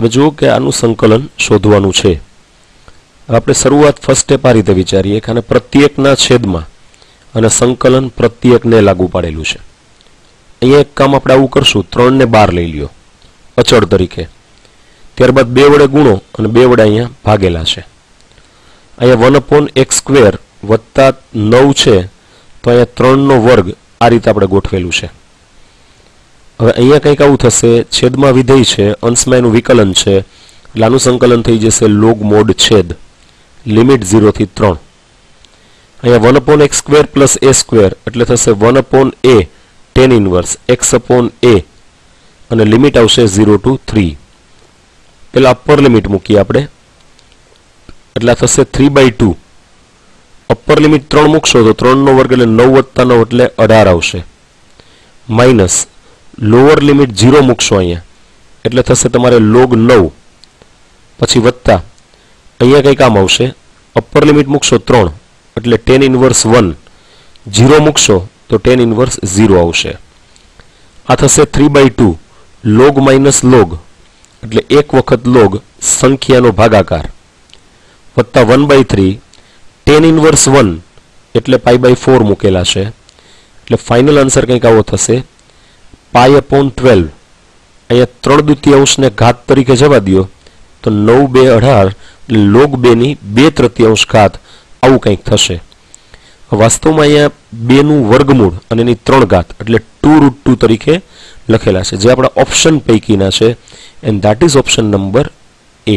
તમે જુઓ કે આનું સંકલન શોધવાનું છે. આપણે શરૂઆત ફર્સ્ટ સ્ટેપ આ રીતે વિચારીએ કે આને પ્રત્યેકના છેદમાં અને સંકલન પ્રત્યેકને લાગુ પાડેલું છે. અહીંયા એક કામ આપણે આવું કરશું, 3 ને 12 લઈ લ્યો અચળ તરીકે, ત્યારબાદ 2 વડે ગુણો અને 2 વડે અહીંયા ભાગેલા છે. અહીંયા 1/x² વત્તા 9 છે તો અહીંયા 3 નો વર્ગ આ રીતે આપણે ગોઠવેલું છે. હવે અહીંયા કંઈક આવું થશે, છેદમાં વિધેય છે, અંશમાં એનું વિકલન છે એટલે આનું સંકલન થઈ જશે લોગ મોડ છેદ લિમિટ 0 થી 3. અહીંયા 1/x² + a² એટલે થશે 1/a tan ઇનવર્સ x/a અને લિમિટ આવશે 0 to 3. પેલા અપર લિમિટ મૂકીએ આપણે એટલે થશે 3/2. અપર લિમિટ 3 મૂકશો તો 3 નો વર્ગ એટલે 9 + 9 એટલે 18 આવશે, માઇનસ લોઅર લિમિટ 0 મૂકશો અહીંયા એટલે થશે તમારે log 9, પછી વત્તા અહીંયા કંઈ કામ આવશે, અપર લિમિટ મૂકશો 3 એટલે tan 1 1, 0 મૂકશો તો tan 1 0 આવશે. આ થશે 3/2 log - log એટલે 1 વખત log સંખ્યાનો ભાગાકાર વત્તા 1/3 tan 1 1 એટલે π/4 મૂકેલા છે એટલે ફાઇનલ આન્સર કંઈક આવો થશે π/12. અહીંયા 3/2 ઘાત તરીકે જવા દો તો 9 × 2 = 18 log 2 ની 2/3 ઘાત આવું કંઈક થશે. વાસ્તવમાં અહીંયા 2 નું વર્ગમૂળ અને એની 3 ઘાત એટલે 2√2 તરીકે લખેલા છે, જે આપણા ઓપ્શન પૈકીના છે, and that is option number A.